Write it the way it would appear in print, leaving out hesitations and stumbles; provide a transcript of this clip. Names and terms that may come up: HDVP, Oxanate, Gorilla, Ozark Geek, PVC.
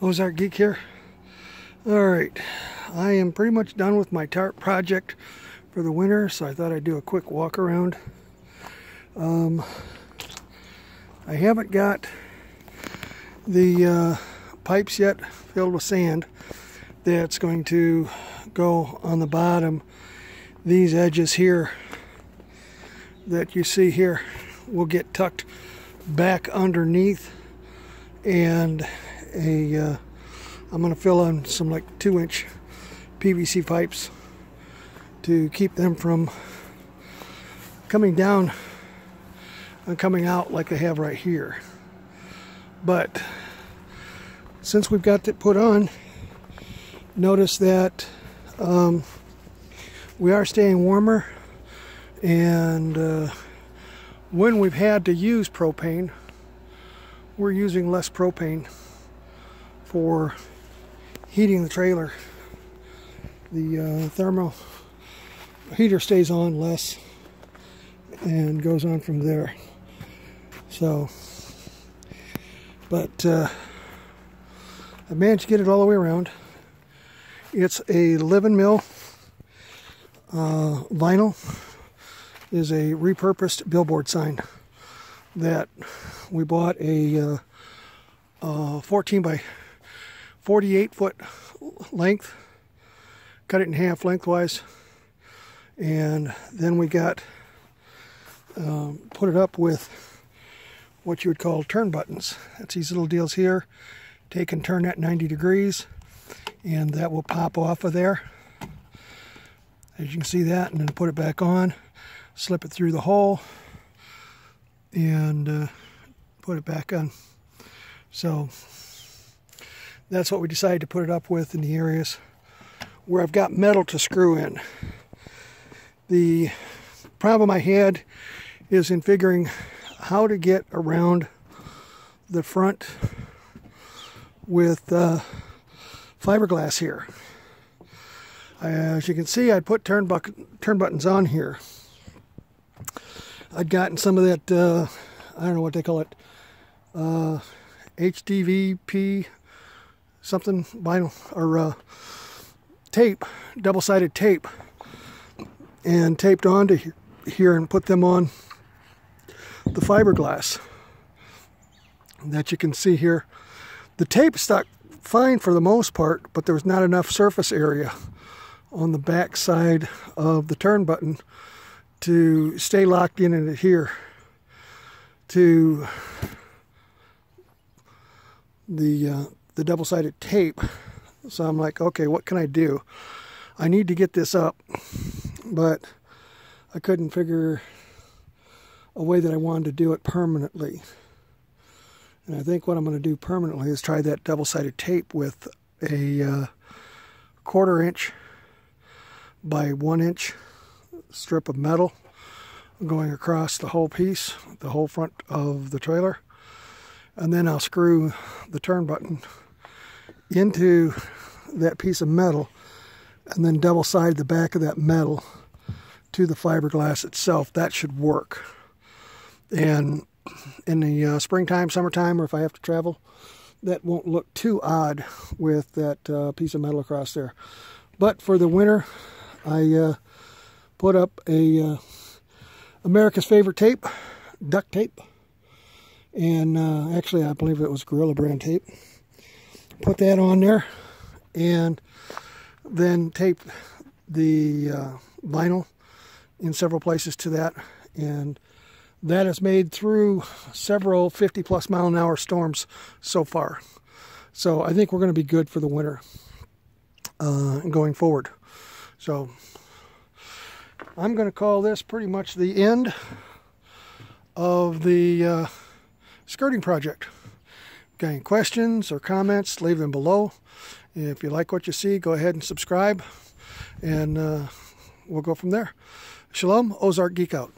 Ozark Geek here. Alright, I am pretty much done with my tarp project for the winter, so I thought I'd do a quick walk around. I haven't got the pipes yet filled with sand that's going to go on the bottom. These edges here that you see here will get tucked back underneath, and I'm going to fill in some like 2-inch PVC pipes to keep them from coming down and coming out like they have right here. But since we've got it put on, notice that we are staying warmer, and when we've had to use propane, we're using less propane for heating the trailer. The thermal heater stays on less and goes on from there. So, but I managed to get it all the way around. It's a 11mm vinyl. It is a repurposed billboard sign that we bought, a 14 by 48 foot length, cut it in half lengthwise, and then we got put it up with what you would call turn buttons. That's these little deals here. Take and turn at 90 degrees, and that will pop off of there, as you can see that, and then put it back on, slip it through the hole, and put it back on. So that's what we decided to put it up with in the areas where I've got metal to screw in. The problem I had is in figuring how to get around the front with fiberglass here. As you can see, I put turn buttons on here. I'd gotten some of that, I don't know what they call it, HDVP something vinyl, or tape, double-sided tape, and taped onto here and put them on the fiberglass that you can see here. The tape stuck fine for the most part, but there was not enough surface area on the back side of the turn button to stay locked in and adhere to the double-sided tape. So I'm like, okay, what can I do? I need to get this up, but I couldn't figure a way that I wanted to do it permanently. And I think what I'm going to do permanently is try that double-sided tape with a 1/4" by 1" strip of metal going across the whole piece, the whole front of the trailer, and then I'll screw the turn button into that piece of metal and then double side the back of that metal to the fiberglass itself. That should work. And in the springtime, summertime, or if I have to travel, that won't look too odd with that piece of metal across there. But for the winter, I put up a America's favorite tape, duct tape, and actually I believe it was Gorilla brand tape. Put that on there, and then tape the vinyl in several places to that, and that has made through several 50-plus-mile-an-hour storms so far. So I think we're going to be good for the winter going forward. So I'm going to call this pretty much the end of the skirting project. Got any questions or comments, leave them below. And if you like what you see, go ahead and subscribe, and we'll go from there. Shalom, Ozark Geek out.